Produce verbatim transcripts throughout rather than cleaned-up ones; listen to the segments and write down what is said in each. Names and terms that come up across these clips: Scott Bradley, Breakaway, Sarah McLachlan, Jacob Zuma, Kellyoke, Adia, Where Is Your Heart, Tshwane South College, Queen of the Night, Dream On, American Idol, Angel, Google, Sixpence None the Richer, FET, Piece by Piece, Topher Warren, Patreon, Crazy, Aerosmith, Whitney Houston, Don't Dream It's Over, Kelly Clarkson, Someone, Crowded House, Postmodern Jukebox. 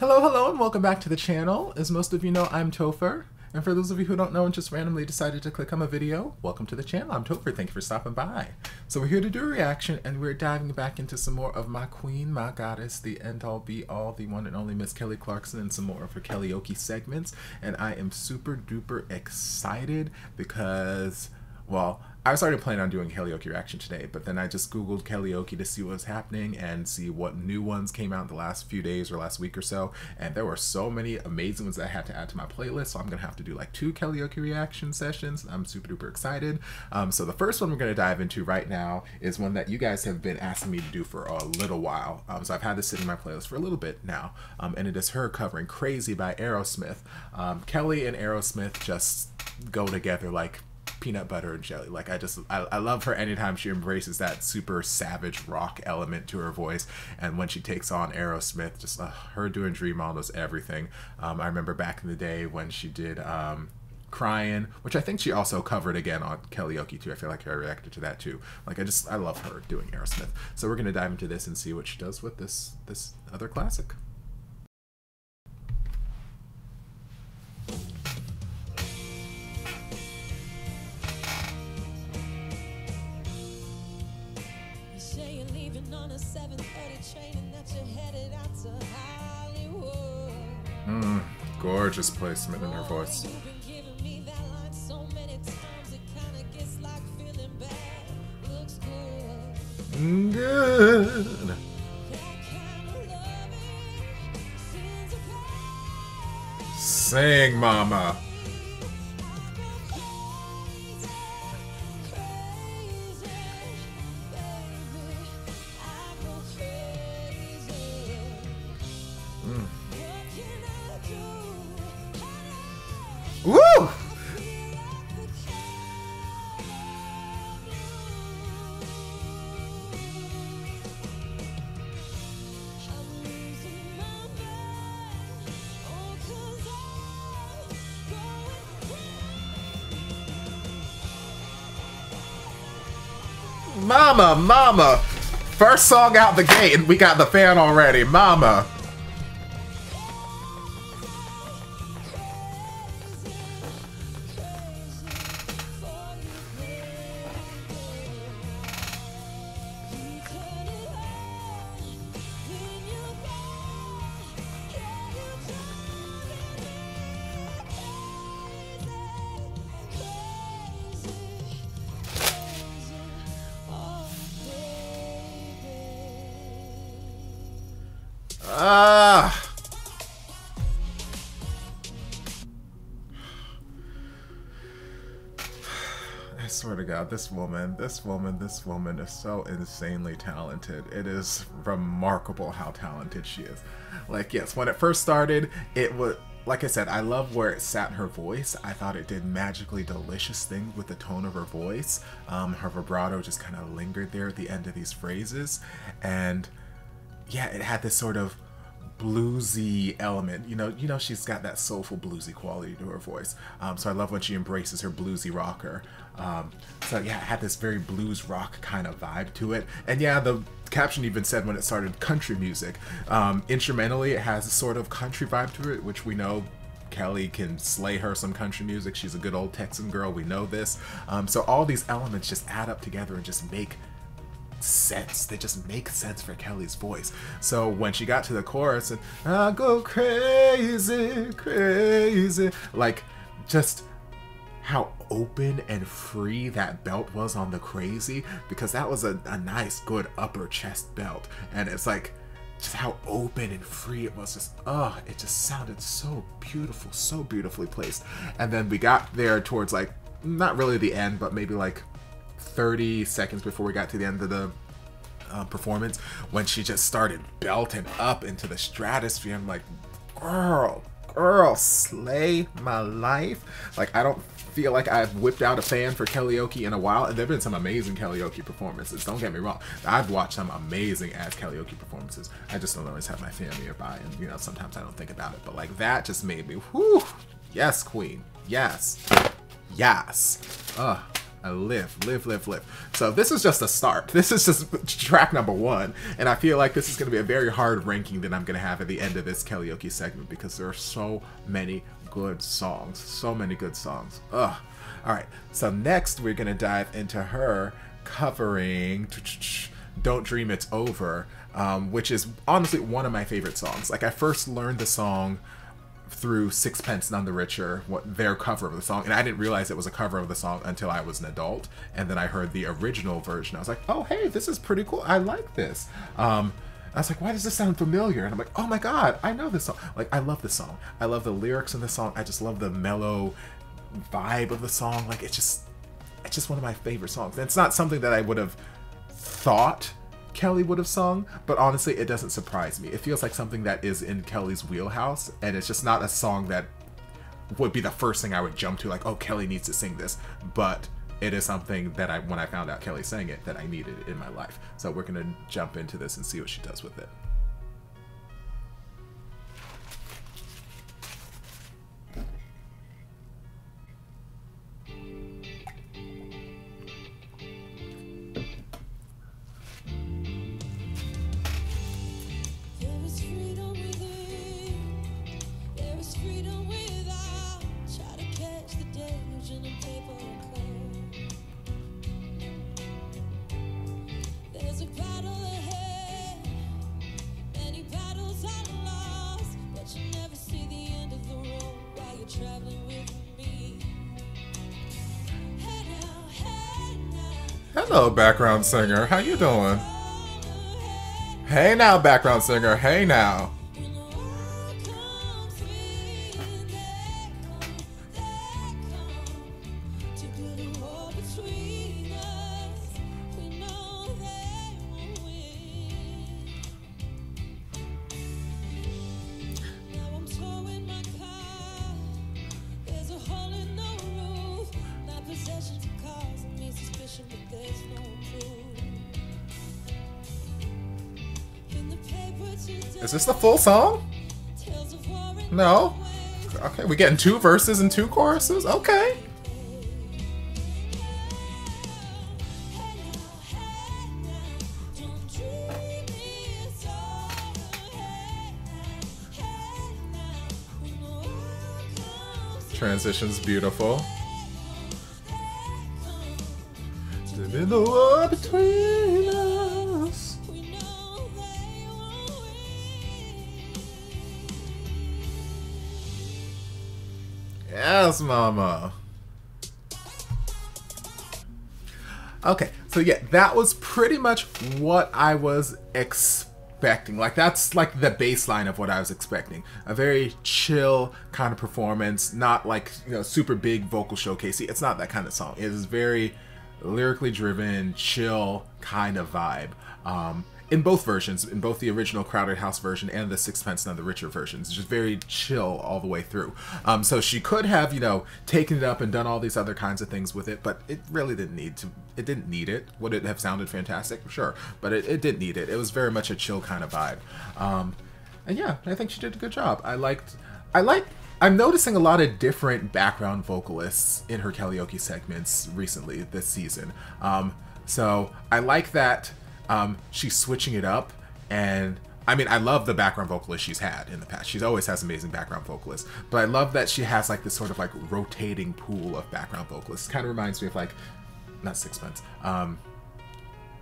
Hello, hello, and welcome back to the channel. As most of you know, I'm Topher. And for those of you who don't know and just randomly decided to click on my video, welcome to the channel. I'm Topher. Thank you for stopping by. So we're here to do a reaction, and we're diving back into some more of my queen, my goddess, the end-all, be-all, the one and only Miss Kelly Clarkson, and some more of her Kellyoke segments. And I am super duper excited because, well, I was already planning on doing Kellyoke reaction today, but then I just Googled Kellyoke to see what was happening and see what new ones came out in the last few days or last week or so, and there were so many amazing ones that I had to add to my playlist, so I'm going to have to do like two Kellyoke reaction sessions. I'm super duper excited. Um, so the first one we're going to dive into right now is one that you guys have been asking me to do for a little while. Um, so I've had this sitting in my playlist for a little bit now, um, and it is her covering Crazy by Aerosmith. Um, Kelly and Aerosmith just go together like peanut butter and jelly. Like I just I, I love her anytime she embraces that super savage rock element to her voice, and when she takes on Aerosmith, just uh, her doing Dream On was everything. um I remember back in the day when she did um Crying, which I think she also covered again on Kellyoke too. I feel like I reacted to that too. Like I just I love her doing Aerosmith, so we're gonna dive into this and see what she does with this this other classic. Mm, gorgeous placement in her voice. Good. Sing, mama. Mama, mama. First song out the gate and we got the fan already. Mama. Ah. I swear to God, this woman, this woman, this woman is so insanely talented. It is remarkable how talented she is. Like, yes, when it first started, it was, like I said, I love where it sat her voice. I thought it did magically delicious things with the tone of her voice. Um, her vibrato just kind of lingered there at the end of these phrases. And yeah, it had this sort of bluesy element. You know, you know she's got that soulful bluesy quality to her voice. Um, so I love when she embraces her bluesy rocker. Um, so yeah, it had this very blues rock kind of vibe to it. And yeah, the caption even said when it started country music. Um, instrumentally, it has a sort of country vibe to it, which we know Kelly can slay her some country music. She's a good old Texan girl, we know this. Um, so all these elements just add up together and just make sense. They just make sense for Kelly's voice. So when she got to the chorus and I go crazy, crazy, like just how open and free that belt was on the Crazy, because that was a, a nice good upper chest belt, and it's like just how open and free it was. Just oh, it just sounded so beautiful, so beautifully placed. And then we got there towards like not really the end, but maybe like thirty seconds before we got to the end of the uh, performance, when she just started belting up into the stratosphere. I'm like, girl, girl, slay my life. Like, I don't feel like I've whipped out a fan for Kellyoke in a while, and there have been some amazing Kellyoke performances, don't get me wrong. I've watched some amazing ass Kellyoke performances. I just don't always have my fan nearby, and you know, sometimes I don't think about it, but like that just made me, whoo, yes, queen, yes, yes. Ugh. I live, live, live, live. So this is just a start. This is just track number one, and I feel like this is going to be a very hard ranking that I'm going to have at the end of this Kellyoke segment because there are so many good songs, so many good songs. Ugh. All right. So next we're going to dive into her covering Don't Dream It's Over, um, which is honestly one of my favorite songs. Like, I first learned the song through Sixpence None the Richer, what their cover of the song, and I didn't realize it was a cover of the song until I was an adult, and then I heard the original version. I was like, oh hey, this is pretty cool, I like this. um I was like, why does this sound familiar? And I'm like, oh my god, I know this song. Like, I love this song, I love the lyrics in the song, I just love the mellow vibe of the song. Like, it's just it's just one of my favorite songs, and it's not something that I would have thought Kelly would have sung, but honestly it doesn't surprise me. It feels like something that is in Kelly's wheelhouse, and it's just not a song that would be the first thing I would jump to, like, oh, Kelly needs to sing this, but it is something that I, when I found out Kelly sang it, that I needed in my life. So we're gonna jump into this and see what she does with it. Hello, background singer. How you doing? Hey now, background singer. Hey now. Is this the full song? No? Okay, we getting two verses and two choruses? Okay. Transition's beautiful. In the war between us. Yes, mama. Okay, so yeah, that was pretty much what I was expecting. Like, that's like the baseline of what I was expecting. A very chill kind of performance, not like, you know, super big vocal showcasey. It's not that kind of song. It is very lyrically driven, chill kind of vibe, um, in both versions, in both the original Crowded House version and the Sixpence None the Richer versions. It's just very chill all the way through. Um, so she could have, you know, taken it up and done all these other kinds of things with it, but it really didn't need to. It didn't need it. Would it have sounded fantastic? Sure, but it, it didn't need it. It was very much a chill kind of vibe. Um, and yeah, I think she did a good job. I liked, I liked, I'm noticing a lot of different background vocalists in her Kellyoke segments recently this season. Um, so I like that um, she's switching it up, and I mean, I love the background vocalist she's had in the past. She's always has amazing background vocalists, but I love that she has like this sort of like rotating pool of background vocalists. Kind of reminds me of like, not Sixpence, um,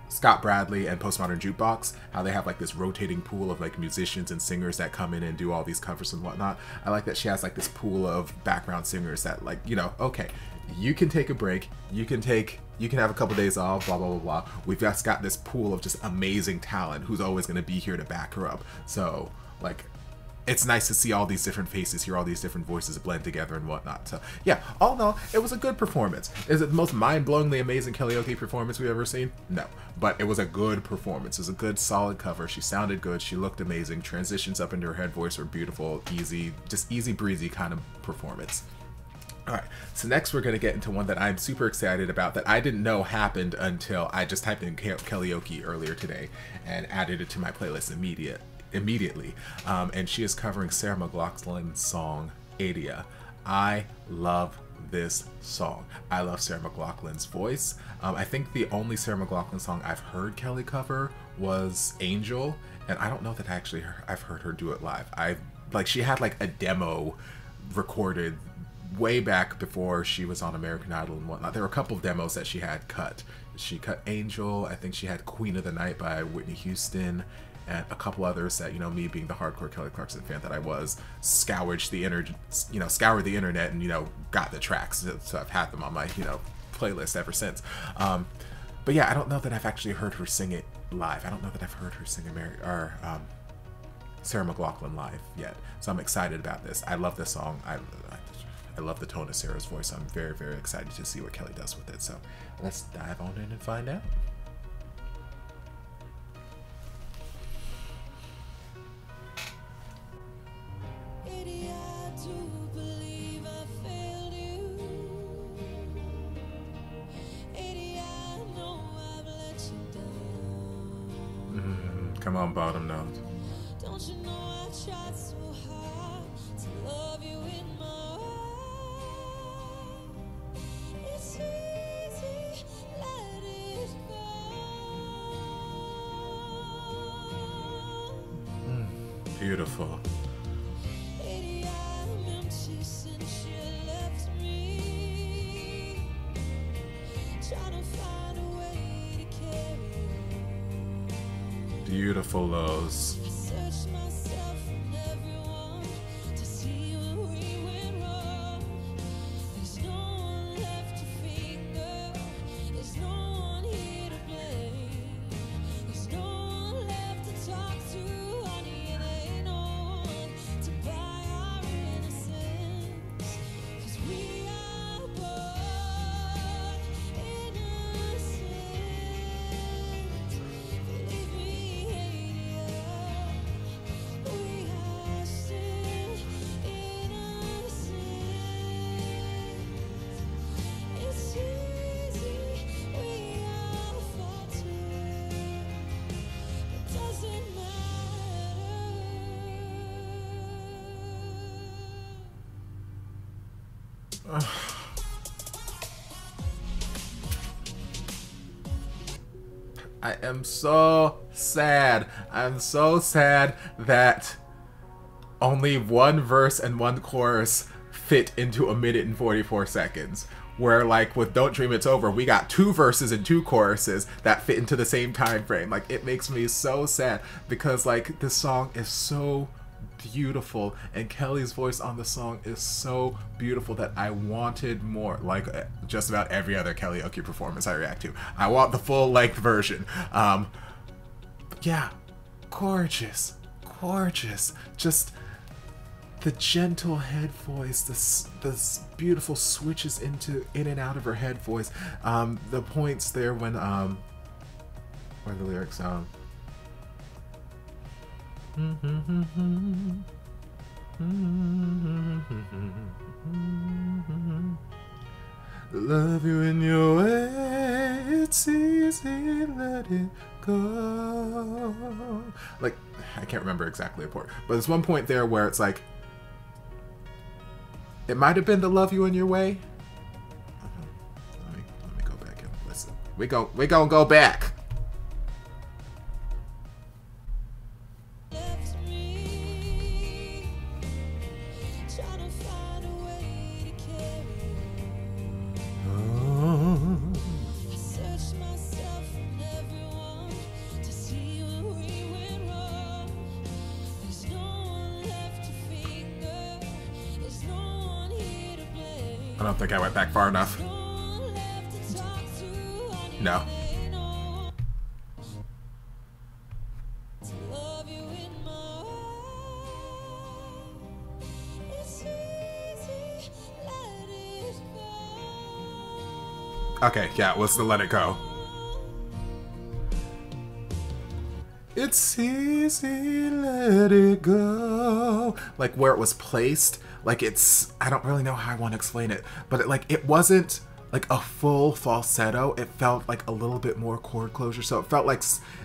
Scott Bradley and Postmodern Jukebox, how they have like this rotating pool of like musicians and singers that come in and do all these covers and whatnot. I like that she has like this pool of background singers that, like, you know, okay, you can take a break, you can take, you can have a couple days off, blah, blah, blah, blah. We've just got this pool of just amazing talent who's always going to be here to back her up. So like, it's nice to see all these different faces, hear all these different voices blend together and whatnot. So yeah, all in all, it was a good performance. Is it the most mind-blowingly amazing Kellyoke performance we've ever seen? No, but it was a good performance. It was a good, solid cover. She sounded good. She looked amazing. Transitions up into her head voice were beautiful, easy, just easy breezy kind of performance. All right, so next we're going to get into one that I'm super excited about that I didn't know happened until I just typed in Kellyoke earlier today and added it to my playlist immediately. immediately um, and she is covering Sarah McLachlan's song Adia. I love this song. I love Sarah McLachlan's voice. Um, I think the only Sarah McLachlan song I've heard Kelly cover was Angel, and I don't know that I actually heard, I've heard her do it live. I like she had like a demo recorded way back before she was on American Idol and whatnot. There were a couple of demos that she had cut. She cut Angel. I think she had Queen of the Night by Whitney Houston, and a couple others that, you know, me being the hardcore Kelly Clarkson fan that I was, scourged the inter you know, scoured the internet and, you know, got the tracks. So I've had them on my, you know, playlist ever since. Um, but yeah, I don't know that I've actually heard her sing it live. I don't know that I've heard her sing Mary or um, Sarah McLachlan live yet. So I'm excited about this. I love this song. I. I I love the tone of Sarah's voice. I'm very, very excited to see what Kelly does with it. So let's dive on in and find out. Mm, come on, bottom note. Don't you know I tried so hard to love you in my beautiful. Beautiful lows. Uh. I am so sad. I'm so sad that only one verse and one chorus fit into a minute and forty-four seconds. Where like with Don't Dream It's Over, we got two verses and two choruses that fit into the same time frame. Like it makes me so sad because like this song is so beautiful and Kelly's voice on the song is so beautiful that I wanted more. Like just about every other Kellyoke performance I react to, I want the full length version. Um, but yeah, gorgeous, gorgeous. Just the gentle head voice, this this beautiful switches into in and out of her head voice. Um, the points there when um, where the lyrics um. Love you in your way, it's easy, let it go. Like, I can't remember exactly a part, but there's one point there where it's like, it might have been the love you in your way. Let me, let me go back and listen. We go, we gonna go back. I don't think I went back far enough. No. Okay, yeah, let's let it go. It's easy, let it go. Like where it was placed, like it's, I don't really know how I want to explain it, but it, like it wasn't like a full falsetto. It felt like a little bit more chord closure, so it felt like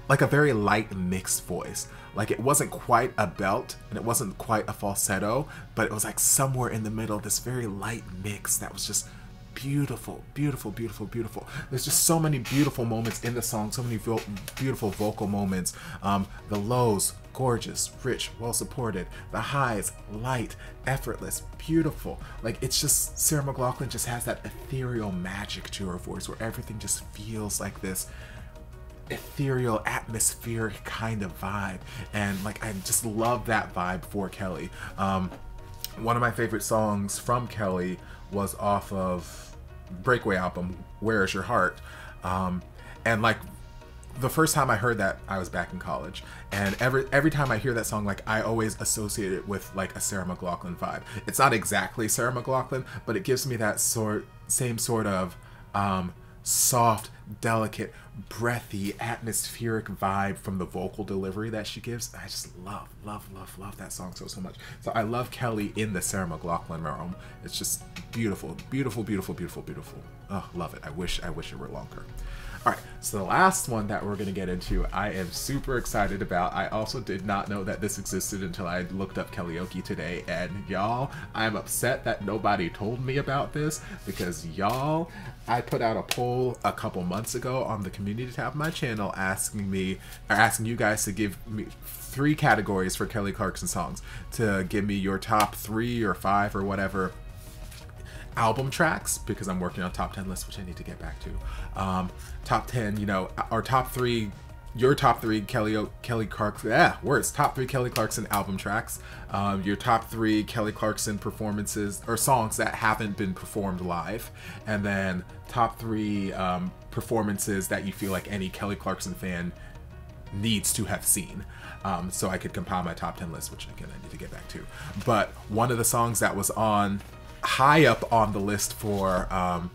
like a very light mixed voice. Like it wasn't quite a belt and it wasn't quite a falsetto, but it was like somewhere in the middle, this very light mix that was just beautiful, beautiful, beautiful, beautiful. There's just so many beautiful moments in the song, so many vo beautiful vocal moments. Um, the lows, gorgeous, rich, well supported. The highs, light, effortless, beautiful. Like it's just, Sarah McLachlan just has that ethereal magic to her voice where everything just feels like this ethereal, atmospheric kind of vibe. And like, I just love that vibe for Kelly. Um, one of my favorite songs from Kelly was off of Breakaway album, Where Is Your Heart? Um, and like the first time I heard that, I was back in college, and every every time I hear that song, like I always associate it with like a Sarah McLachlan vibe. It's not exactly Sarah McLachlan, but it gives me that sort same sort of um, soft, delicate, breathy, atmospheric vibe from the vocal delivery that she gives. I just love, love, love, love that song so, so much. So I love Kelly in the Sarah McLachlan realm. It's just beautiful, beautiful, beautiful, beautiful, beautiful. Oh, love it. I wish, I wish it were longer. All right, so the last one that we're gonna get into, I am super excited about. I also did not know that this existed until I looked up Kellyoke today, and y'all, I'm upset that nobody told me about this, because y'all, I put out a poll a couple months ago on the community tab of my channel asking me, or asking you guys to give me three categories for Kelly Clarkson songs, to give me your top three or five or whatever album tracks, because I'm working on top ten lists, which I need to get back to. Um, top ten, you know, our top three, your top three Kelly Kelly Clarkson, yeah, words, top three Kelly Clarkson album tracks, um, your top three Kelly Clarkson performances or songs that haven't been performed live, and then top three um, performances that you feel like any Kelly Clarkson fan needs to have seen. Um, so I could compile my top ten list, which again, I need to get back to. But one of the songs that was on high up on the list for um,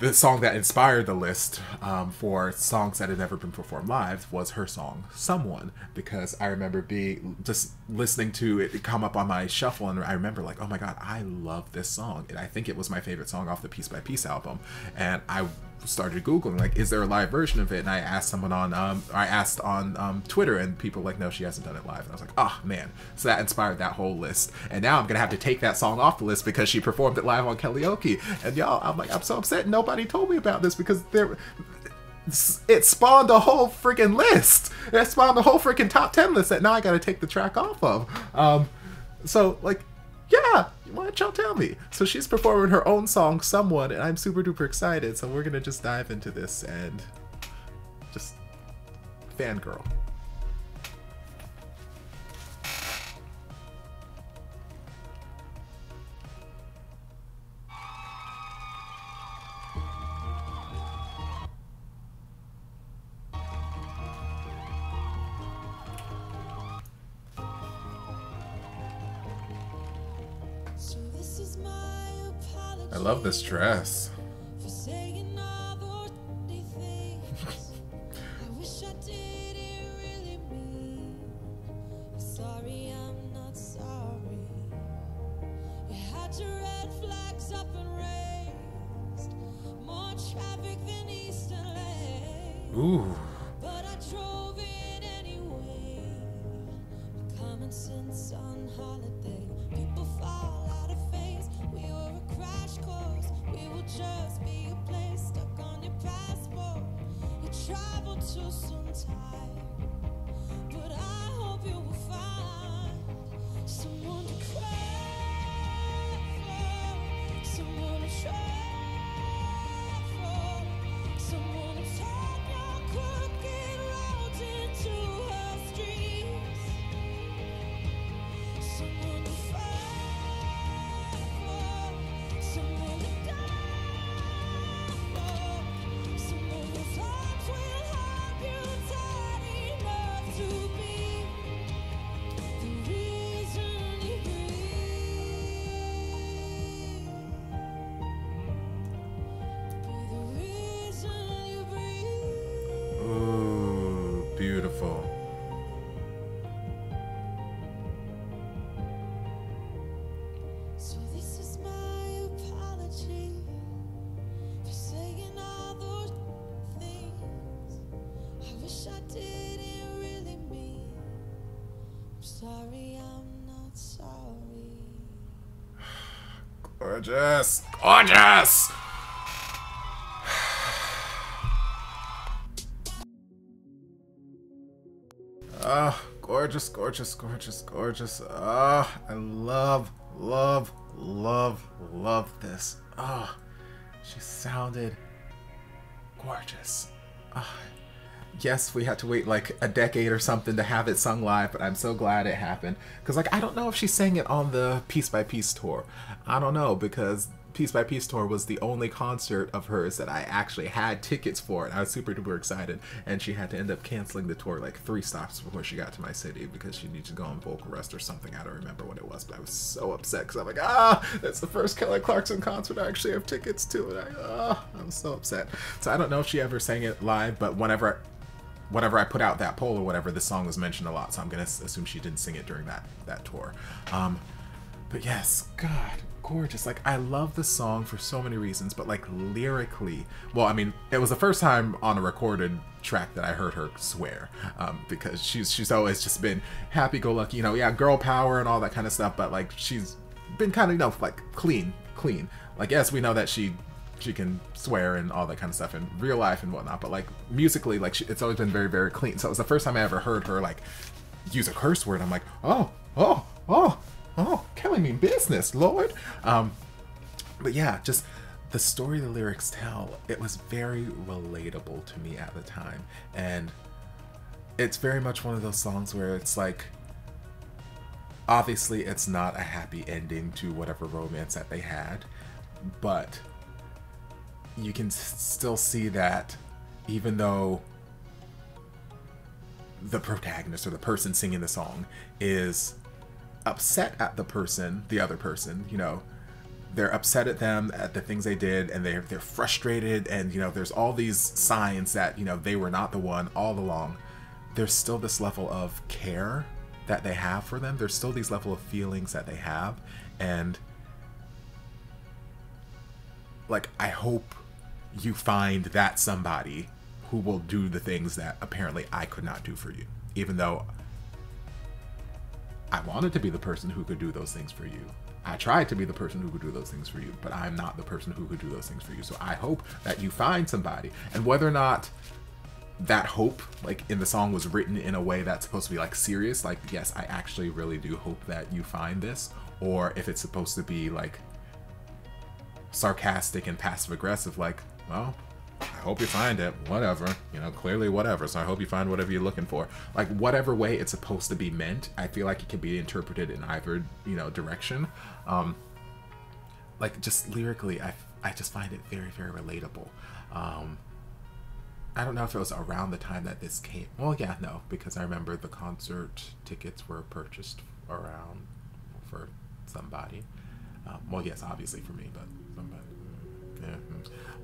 the song that inspired the list um, for songs that had never been performed live was her song Someone, because I remember being just listening to it come up on my shuffle, and I remember like, oh my god, I love this song, and I think it was my favorite song off the Piece by Piece album. And I started googling like, is there a live version of it? And I asked someone on um I asked on um Twitter, and people were like, no, she hasn't done it live. And I was like, oh man. So that inspired that whole list, and now I'm gonna have to take that song off the list because she performed it live on Kellyoke. And y'all, I'm like, I'm so upset nobody told me about this, because there it spawned a whole freaking list. It spawned a whole freaking top ten list that now I gotta take the track off of. Um so like, yeah, why don't y'all tell me? So she's performing her own song, Someone, and I'm super duper excited. So we're gonna just dive into this and just fangirl. I love this dress. Ooh. So this is my apology. wish I didn't really mean. I'm sorry, I'm not sorry. Gorgeous. Gorgeous! Ah, oh, gorgeous, gorgeous, gorgeous, gorgeous. Ah, oh, I love, love, love, love this. Ah, oh, she sounded gorgeous. Oh, yes, we had to wait like a decade or something to have it sung live, but I'm so glad it happened. Because, like, I don't know if she sang it on the Piece by Piece tour. I don't know, because Piece by Piece tour was the only concert of hers that I actually had tickets for, and I was super duper excited, and she had to end up canceling the tour like three stops before she got to my city because she needed to go on vocal rest or something. I don't remember what it was, but I was so upset because I'm like, ah, that's the first Kelly Clarkson concert I actually have tickets to, and I, ah, I'm so upset. So I don't know if she ever sang it live, but whenever whenever I put out that poll or whatever, this song was mentioned a lot, so I'm gonna assume she didn't sing it during that that tour. Um, but yes, God, gorgeous. Like, I love the song for so many reasons, but like lyrically, well, I mean, it was the first time on a recorded track that I heard her swear, um, because she's she's always just been happy-go-lucky, you know, yeah, girl power and all that kind of stuff, but like she's been kind of, you know, like clean, clean. Like, yes, we know that she she can swear and all that kind of stuff in real life and whatnot, but like musically, like she, it's always been very, very clean. So it was the first time I ever heard her like use a curse word. I'm like, oh, oh, oh. Oh, Kelly mean business, Lord. Um, but yeah, just the story the lyrics tell, it was very relatable to me at the time. And it's very much one of those songs where it's like, obviously it's not a happy ending to whatever romance that they had, but you can still see that even though the protagonist or the person singing the song is upset at the person, the other person, you know, they're upset at them, at the things they did, and they're, they're frustrated, and, you know, there's all these signs that, you know, they were not the one all along. There's still this level of care that they have for them. There's still these level of feelings that they have, and, like, I hope you find that somebody who will do the things that apparently I could not do for you, even though I wanted to be the person who could do those things for you. I tried to be the person who could do those things for you, but I'm not the person who could do those things for you. So I hope that you find somebody. And whether or not that hope, like in the song, was written in a way that's supposed to be like serious, like, yes, I actually really do hope that you find this, or if it's supposed to be like sarcastic and passive aggressive, like, well, I hope you find it, whatever, you know, clearly whatever, so I hope you find whatever you're looking for. Like, whatever way it's supposed to be meant, I feel like it can be interpreted in either, you know, direction. Um, like, just lyrically, I, I just find it very, very relatable. Um, I don't know if it was around the time that this came. Well, yeah, no, because I remember the concert tickets were purchased around for somebody. Um, well, yes, obviously for me, but somebody. Yeah.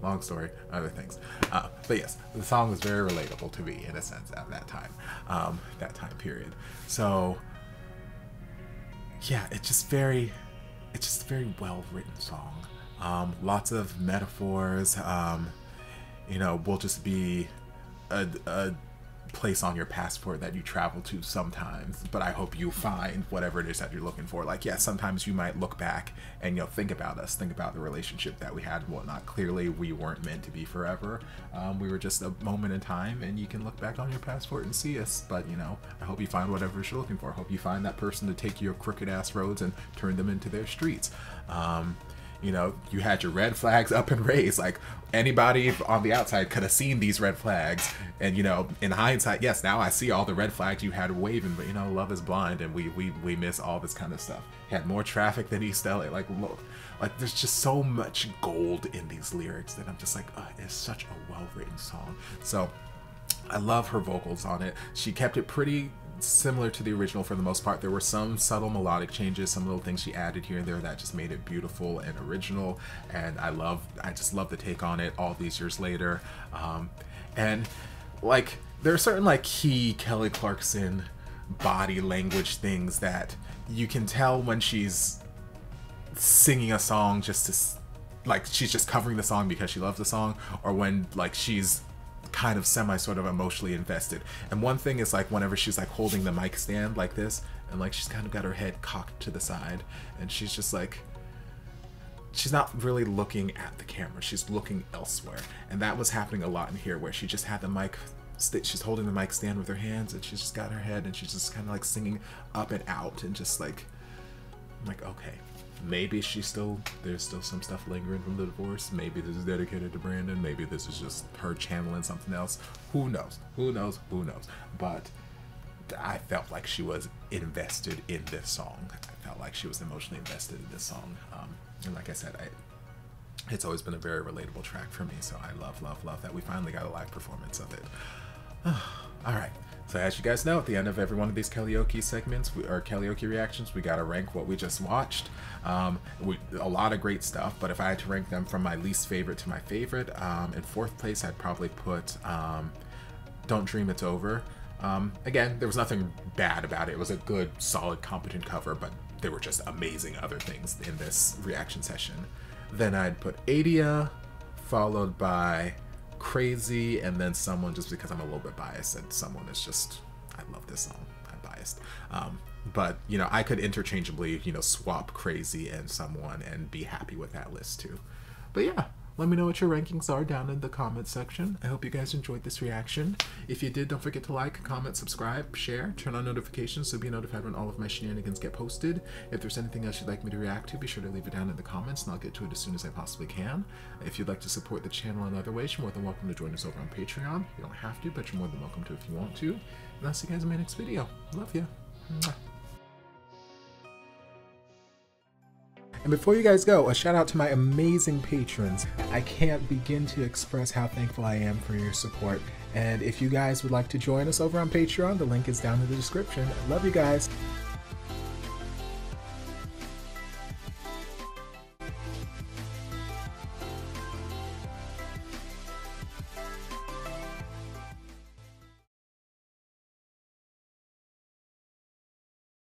Long story, other things. Uh, but yes, the song was very relatable to me in a sense at that time, um, that time period. So yeah, it's just very, it's just a very well-written song. Um, lots of metaphors, um, you know, will just be a, a place on your passport that you travel to sometimes, but I hope you find whatever it is that you're looking for. Like, yeah, sometimes you might look back and, you know, think about us, think about the relationship that we had and whatnot. Clearly we weren't meant to be forever. Um, we were just a moment in time, and you can look back on your passport and see us, but, you know, I hope you find whatever you're looking for. I hope you find that person to take your crooked ass roads and turn them into their streets. Um, you know, you had your red flags up and raised. Like, anybody on the outside could have seen these red flags, and, you know, in hindsight, yes, now I see all the red flags you had waving, but, you know, love is blind, and we we, we miss all this kind of stuff. You had more traffic than East L A. Like, look, like, there's just so much gold in these lyrics that I'm just like, oh, it's such a well-written song. So I love her vocals on it. She kept it pretty similar to the original for the most part. There were some subtle melodic changes, some little things she added here and there that just made it beautiful and original, and I love I just love the take on it all these years later. Um, and like, there are certain like key Kelly Clarkson body language things that you can tell when she's singing a song just to, like, she's just covering the song because she loves the song, or when like she's kind of semi sort of emotionally invested. And one thing is like whenever she's like holding the mic stand like this, and like she's kind of got her head cocked to the side, and she's just like, she's not really looking at the camera, she's looking elsewhere. And that was happening a lot in here, where she just had the mic, she's holding the mic stand with her hands, and she's just got her head, and she's just kind of like singing up and out, and just like, I'm like, okay, maybe she's still, there's still some stuff lingering from the divorce, maybe this is dedicated to Brandon, maybe this is just her channeling something else, who knows, who knows, who knows. But I felt like she was invested in this song. I felt like she was emotionally invested in this song. Um, and like I said, I, it's always been a very relatable track for me, so I love, love, love that we finally got a live performance of it. All right. So as you guys know, at the end of every one of these Kellyoke segments, we, or Kellyoke reactions, we gotta rank what we just watched. Um, we, a lot of great stuff, but if I had to rank them from my least favorite to my favorite, um, in fourth place, I'd probably put um, Don't Dream It's Over. Um, again, there was nothing bad about it. It was a good, solid, competent cover, but there were just amazing other things in this reaction session. Then I'd put Adia, followed by Crazy, and then Someone, just because I'm a little bit biased, and Someone is just, I love this song, I'm biased. Um, but, you know, I could interchangeably, you know, swap Crazy and Someone and be happy with that list too. But yeah. Let me know what your rankings are down in the comments section. I hope you guys enjoyed this reaction. If you did, don't forget to like, comment, subscribe, share, turn on notifications so be notified when all of my shenanigans get posted. If there's anything else you'd like me to react to, be sure to leave it down in the comments and I'll get to it as soon as I possibly can. If you'd like to support the channel in other ways, you're more than welcome to join us over on Patreon. You don't have to, but you're more than welcome to if you want to. And I'll see you guys in my next video. Love ya. Mwah. And before you guys go, a shout out to my amazing patrons. I can't begin to express how thankful I am for your support. And if you guys would like to join us over on Patreon, the link is down in the description. I love you guys.